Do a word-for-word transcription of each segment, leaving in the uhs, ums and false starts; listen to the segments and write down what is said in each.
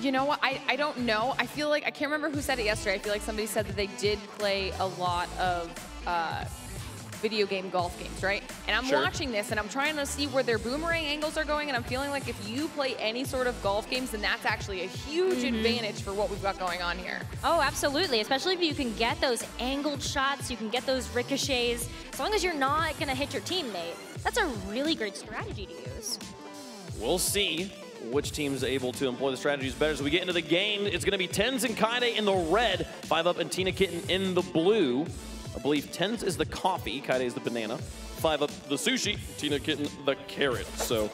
You know what? I, I don't know. I feel like, I can't remember who said it yesterday. I feel like somebody said that they did play a lot of uh, video game golf games, right? And I'm sure. watching this and I'm trying to see where their boomerang angles are going, and I'm feeling like if you play any sort of golf games, then that's actually a huge mm-hmm. advantage for what we've got going on here. Oh, absolutely. Especially if you can get those angled shots, you can get those ricochets. As long as you're not gonna hit your teammate, that's a really great strategy to use. We'll see which team's able to employ the strategies better. As we get into the game, it's gonna be TenZ and Kaydae in the red, five up and Tina Kitten in the blue. I believe TenZ is the coffee, Kaydae is the banana, five up the sushi, Tina Kitten the carrot. So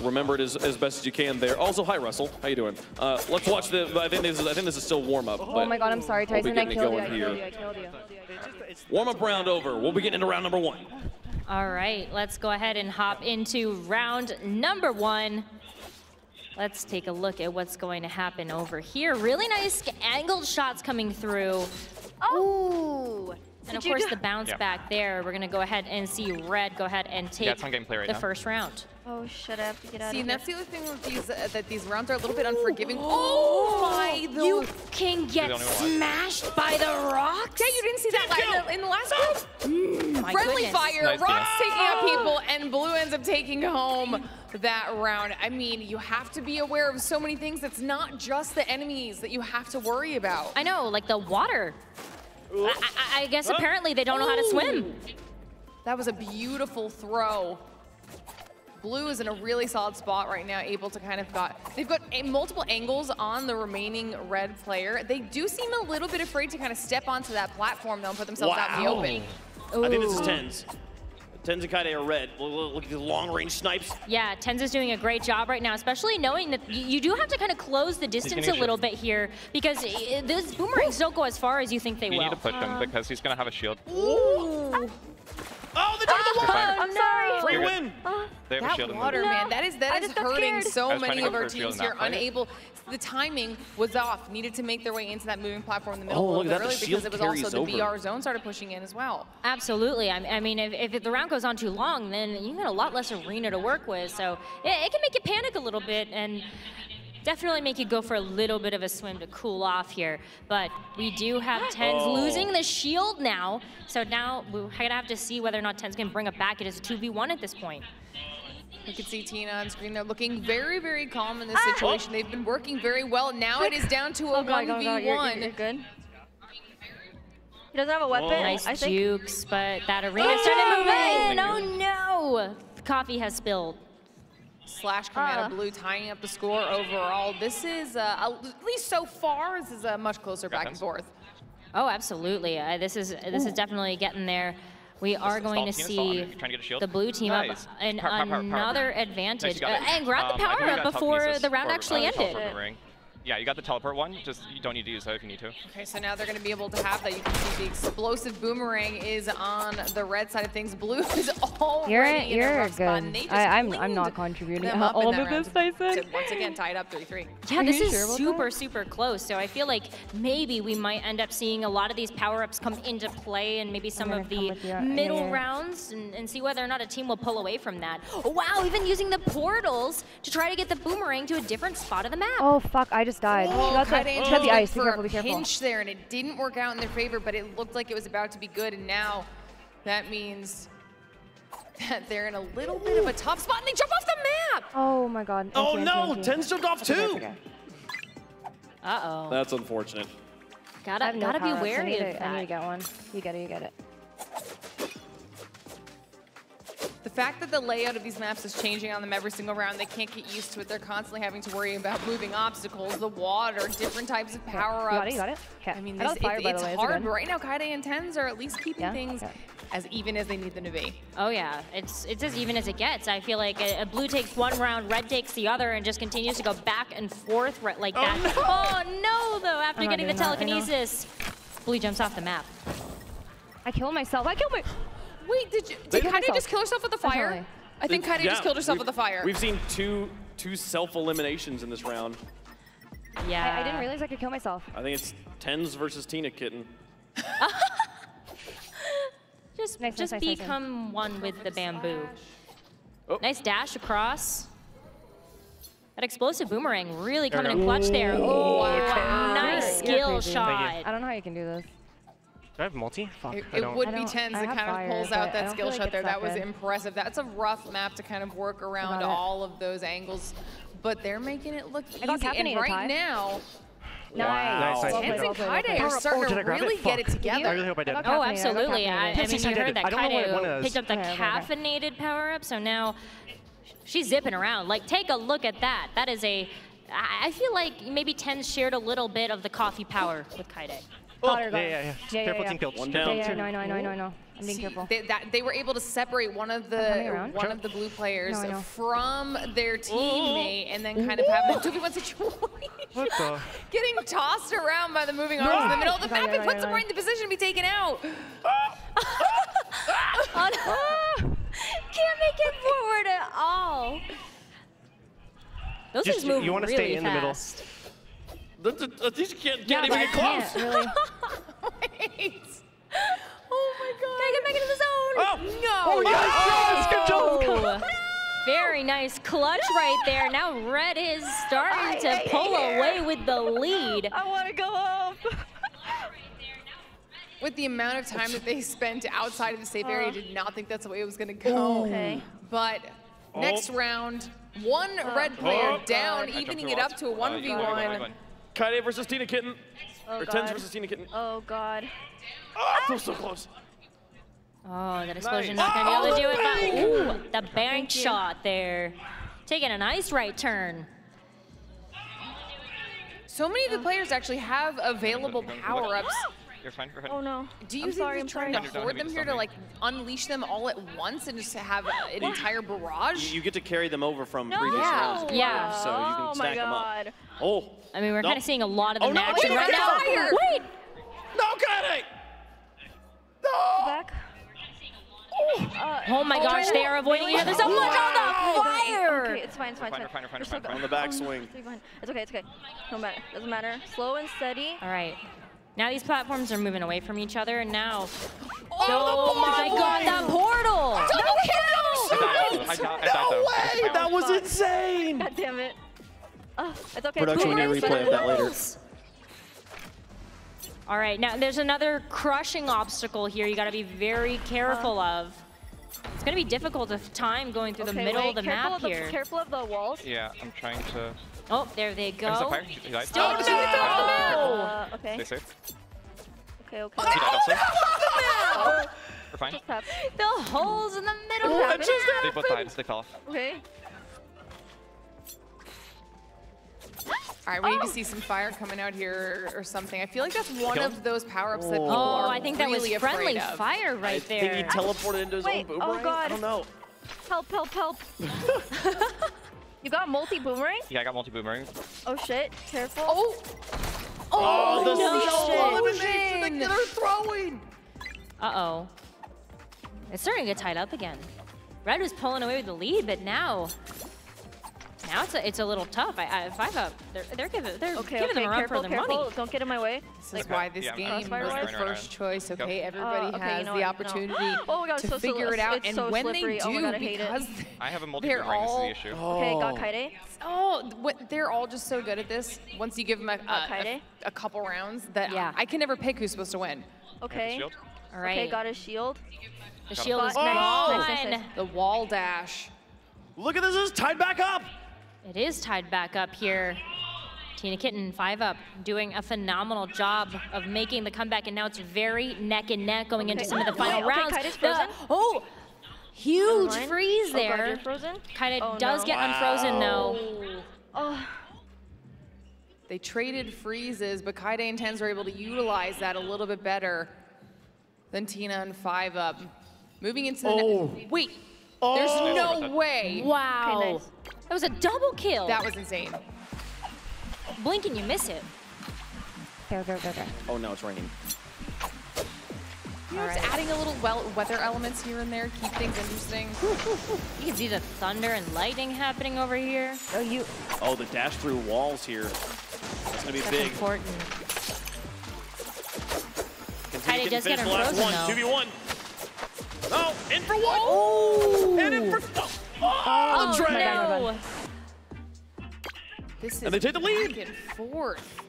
remember it as, as best as you can there. Also, hi Russell, how you doing? Uh, let's watch the, I think this is, I think this is still warm up. Oh my God, I'm sorry Tyson, we'll I, killed you, I killed you, I killed you, warm up round over, we'll be getting into round number one. All right, let's go ahead and hop into round number one. Let's take a look at what's going to happen over here. Really nice angled shots coming through. Oh! Ooh. And of course the bounce yep. back there. We're gonna go ahead and see red go ahead and take yeah, it's on gameplay right the now. first round. Oh, shut up! Get out see, of and here. That's the other thing with these uh, that these rounds are a little Ooh. bit unforgiving. Oh my! Those. You can get smashed by the rocks. Yeah, you didn't see that in the, in the last round. Mm, Friendly goodness. fire, nice rocks game. taking out people, and blue ends up taking home that round. I mean, you have to be aware of so many things. It's not just the enemies that you have to worry about. I know, like the water. I, I, I guess oh. apparently they don't know how to swim. That was a beautiful throw. Blue is in a really solid spot right now, able to kind of got, they've got a, multiple angles on the remaining red player. They do seem a little bit afraid to kind of step onto that platform though and put themselves wow. out in the open. Ooh. I think this is TenZ. TenZ and Kaydae are red. Look at the long-range snipes. Yeah, TenZ is doing a great job right now, especially knowing that you do have to kind of close the distance a little bit here because those boomerangs don't go as far as you think they will. You need to push him because he's going to have a shield. Ooh. Oh, the door of the water! I'm sorry. Free win. They have a shield in the water, man. That is that is hurting so many of our teams here. Unable. The timing was off. Needed to make their way into that moving platform in the middle oh, of early because it was also the B R zone started pushing in as well. Absolutely. I mean, if, if the round goes on too long, then you got a lot less arena to work with. So it, it can make you panic a little bit and definitely make you go for a little bit of a swim to cool off here. But we do have TenZ oh. losing the shield now. So now we're going to have to see whether or not TenZ can bring it back. It is a two v one at this point. You can see Tina on screen. They're looking very, very calm in this ah. situation. They've been working very well. Now it is down to a one v one. He doesn't have a weapon. Whoa. Nice I jukes, think. but that arena oh, started moving. Oh, no. The coffee has spilled. Slash coming uh. out of blue, tying up the score overall. This is, uh, at least so far, this is a much closer Got back and forth. Oh, absolutely. Uh, this is this Ooh. is definitely getting there. We are going to see the blue team nice. up in power, power, another power. advantage. Nice, uh, and grab the power um, up before the round actually uh, ended. Yeah, you got the teleport one. Just you don't need to use that if you need to. Okay, so now they're going to be able to have that. You can see the explosive boomerang is on the red side of things. Blue is already you're, in you're a rough spot. And they just I, I'm, I'm not contributing uh, all of this, Tyson. Once again, tied up three three. Yeah, Are this is sure super, super close. So I feel like maybe we might end up seeing a lot of these power-ups come into play and maybe some of the middle yeah. rounds and, and see whether or not a team will pull away from that. Oh, wow, even using the portals to try to get the boomerang to a different spot of the map. Oh, fuck. I just died. Oh, that's cut it. Cut the ice. Be careful, be careful. Pinch there, and it didn't work out in their favor, but it looked like it was about to be good, and now that means that they're in a little Ooh. bit of a tough spot, and they jump off the map! Oh my God. Oh okay, no, okay, okay. TenZ jumped off too! Uh-oh. That's unfortunate. Gotta, no gotta be wary of that. I need to get one. You get it, you get it. The fact that the layout of these maps is changing on them every single round, they can't get used to it. They're constantly having to worry about moving obstacles, the water, different types of power-ups. You got it, you got it? Okay. I mean, this, I it, fire, it, it's way, hard, but right now Kaydae and TenZ are at least keeping yeah? things okay. as even as they need them to be. Oh yeah, it's it's as even as it gets. I feel like a, a blue takes one round, red takes the other, and just continues to go back and forth like oh, that. No. Oh no, though, after I'm getting the telekinesis, that, blue jumps off the map. I kill myself, I kill my... Wait, did you, did Kaydae just kill herself with the fire? Definitely. I think Kaydae yeah, just killed herself with the fire. We've seen two two self-eliminations in this round. Yeah. I, I didn't realize I could kill myself. I think it's TenZ versus Tina Kitten. just nice, just nice, become nice, one with the bamboo. Oh. Nice dash across. That explosive boomerang really coming in clutch there. Oh, wow. Nice skill shot. I don't know how you can do this. Do I have multi? Fuck, it it would be TenZ that kind of pulls out that skill shot there. That was impressive. That's a rough map to kind of work around all of those angles, but they're making it look easy. And right now, nice. TenZ and Kaydae are starting to really get it together. I really hope I did. Oh, absolutely. I mean, you heard that Kaydae picked up the caffeinated power up, so now she's zipping around. Like, take a look at that. That is a. I feel like maybe TenZ shared a little bit of the coffee power with Kaydae. Oh, yeah, yeah, yeah. yeah, Careful yeah, yeah. team kills. One down. Yeah, yeah. No, no, no, no, no. I'm being See, careful. They, that, they were able to separate one of the one of the blue players no, from their teammate, Ooh. and then kind of have a two v one situation. What the? Getting tossed around by the moving arms no. in the middle of the map. He puts them right in the position to be taken out. Can't make it forward at all. Those Just, things move You want to really stay in fast. the middle. These can't, can't yeah, even get close. Can't, really. Wait. Oh my god. Can I make it in the zone? Oh. No. Oh, yes, oh. yes. Good job. No. Very nice clutch right there. Now Red is starting I to pull here. away with the lead. I want to go up. With the amount of time that they spent outside of the safe uh. area, I did not think that's the way it was going to go. Okay. But oh. next round, one oh. red player oh. down, oh. evening it up to a one v one. Kaydae versus Tina Kitten. Oh, or TenZ versus Tina Kitten. Oh, God. Oh, ah. so close. Oh, that explosion nice. not going to oh, be able to do bank. it. But, ooh, the bank shot there. Taking a nice right turn. So many of the players actually have available power-ups. You're fine, you're fine. Oh, no. Do you I'm think sorry, they're trying sorry. to hoard them here to, like, unleash them all at once and just have an entire barrage? You, you get to carry them over from no. previous yeah. rounds. Yeah. So you can oh stack them up. Oh, I mean, we're nope. kind of seeing a lot of them oh, no, action right now. Fire. Wait! No, Kaydae! No! Back. Oh. Uh, oh my oh, gosh, no. they are avoiding each other so much on the fire! Okay, it's fine, it's fine, it's fine. We're fine, fine. On the back swing. It's okay, it's okay. No matter, doesn't matter. Slow and steady. All right. Now these platforms are moving away from each other, and now... Oh, oh my god, that portal! Double kill! I died, no way! That was insane! God damn it. Oh, it's okay. Production, we need a replay of that later. All right, now there's another crushing obstacle here you got to be very careful uh, of. It's going to be difficult if time going through okay, the middle wait, of the map of the, here. Careful of the walls. Yeah, I'm trying to... Oh, there they go. Still oh, no! Off the map! Uh, okay. Stay safe. Okay, okay. Oh, no! Oh. We're fine. The holes in the middle oh, of the map. They both died, so they fell off. Okay. All right, we oh. need to see some fire coming out here or something. I feel like that's one of those power-ups that people oh, are Oh, I think that really was friendly fire right there. I think he teleported into his Wait, own boomerang. Oh, God. I don't know. Help, help, help. You got multi-boomerang? Yeah, I got multi-boomerang. Oh, shit. Careful. Oh! Oh, oh the no shit. Elimination that they're throwing! Uh-oh. It's starting to get tied up again. Red was pulling away with the lead, but now... Now it's a, it's a little tough. I, I five up. They're they're giving they're okay, giving okay, them a run for their careful. money. Don't get in my way. This like, is why this yeah, game was the first choice. Okay, everybody uh, okay, has you know the what, opportunity no. oh God, to so figure so, it out, and so when slippery. they do, oh God, I because it. I have a multi-boomerang. This all, is the issue. Oh. Okay, got Kaydae. Oh, what, they're all just so good at this. Once you give them a a, a couple rounds, that yeah. I, I can never pick who's supposed to win. Okay. All right. Okay, got his shield. The shield is nice. The wall dash. Look at this! It's tied back up. It is tied back up here. Tina Kitten, five up, doing a phenomenal job of making the comeback, and now it's very neck and neck going okay. into some of the final okay, rounds. Okay, the, oh, huge freeze there. Oh, Kaydae oh, does no. get wow. unfrozen though. Oh. They traded freezes, but Kaydae and TenZ were able to utilize that a little bit better than Tina and five up. Moving into the oh. next. Wait, oh. there's no way. Wow. Okay, nice. That was a double kill. That was insane. Blink and you miss it. Go, go, go, go. Oh, no, it's raining. You know, it's adding a little well weather elements here and there. Keep things interesting. You can see the thunder and lightning happening over here. Oh, you. Oh, the dash through walls here. It's going to be That's big. important. Kaydae just got frozen, one, though. two v one. Oh, in for one. Oh. And in for... Oh. Oh, oh, no. This is and they take the lead. Back and forth.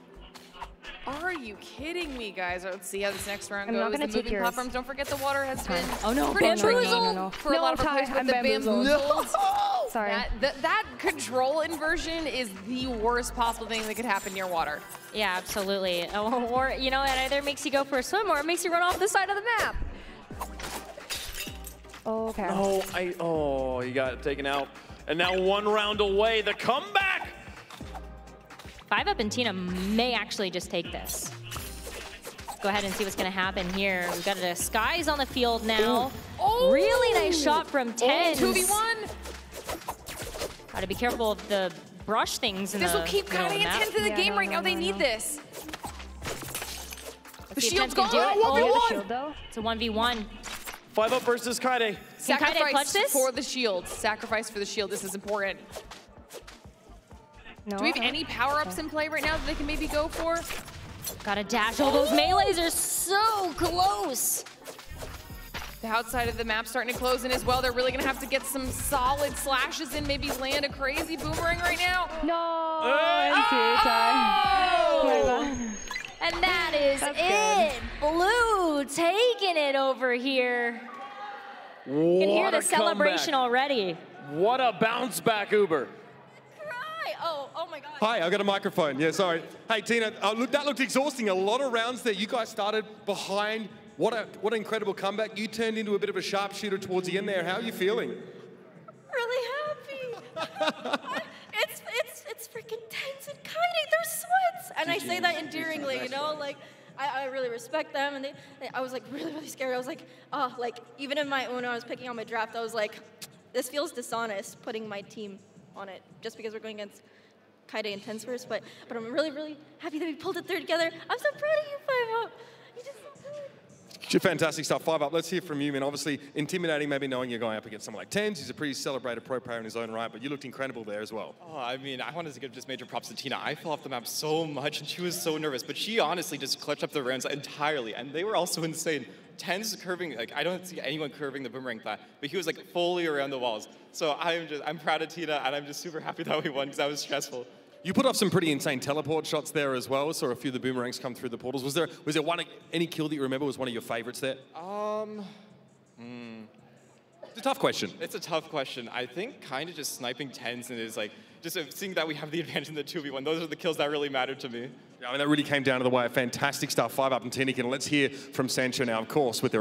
Are you kidding me, guys? Let's see how this next round I'm goes. Not gonna the take moving yours. Platforms. Don't forget the water has been oh, no, pretty tricky no, no, no. for no, a lot of players with the bamboozled. No. Sorry. That, that, that control inversion is the worst possible thing that could happen near water. Yeah, absolutely. Or, you know, it either makes you go for a swim or it makes you run off the side of the map. Oh, okay. Oh, I, oh, you got it taken out. And now one round away, the comeback. five up and Tina may actually just take this. Go ahead and see what's going to happen here. We've got a Disguise on the field now. Oh. Really nice shot from TenZ. two v one. Got to be careful of the brush things in this the This will keep Kaydae and TenZ in the yeah, game no, right no, now. No, they no. need this. Let's the shield's gone. Oh, one v one. Shield, it's a one v one. five up versus Kaydae. Sacrifice Kaydae for the shield. Sacrifice for the shield. This is important. No, do we have any power-ups okay. in play right now that they can maybe go for? Gotta dash. All those melees are so close. The outside of the map starting to close in as well. They're really gonna have to get some solid slashes in, maybe land a crazy boomerang right now. No! Uh, oh! And that is That's it. Good. Blue taking it over here. What you can hear the celebration comeback. Already. What a bounce back, Uber. Oh, oh my God. Hi, I got a microphone. Yeah, sorry. Hey, Tina, oh, look, that looked exhausting. A lot of rounds there. You guys started behind. What a what an incredible comeback. You turned into a bit of a sharpshooter towards the end there. How are you feeling? Really happy. it's it's it's freaking TenZ and Kaydae. They're sweats. And I say that endearingly, you know, like I, I really respect them. And they, they, I was like really really scared. I was like, oh, like even in my own, I was picking on my draft. I was like, this feels dishonest putting my team on it, just because we're going against Kaydae and TenZ first, but, but I'm really, really happy that we pulled it through together. I'm so proud of you, five up. You did so good. Fantastic stuff, five up. Let's hear from you, man. Obviously, intimidating maybe knowing you're going up against someone like TenZ. He's a pretty celebrated pro player in his own right, but you looked incredible there as well. Oh, I mean, I wanted to give just major props to Tina. I fell off the map so much, and she was so nervous, but she honestly just clutched up the rounds entirely, and they were also insane. TenZ's curving, like I don't see anyone curving the boomerang plat, but he was like fully around the walls. So I'm just, I'm proud of Tina, and I'm just super happy that we won because that was stressful. You put off some pretty insane teleport shots there as well. Saw a few of the boomerangs come through the portals. Was there, was there one, any kill that you remember was one of your favorites there? Um, mm. It's a tough question. It's a tough question. I think kind of just sniping TenZ and is like, just seeing that we have the advantage in the two v one, those are the kills that really mattered to me. Yeah, I mean, that really came down to the wire. Fantastic stuff, five up and Tina Kitten. Let's hear from Sancho now, of course, with their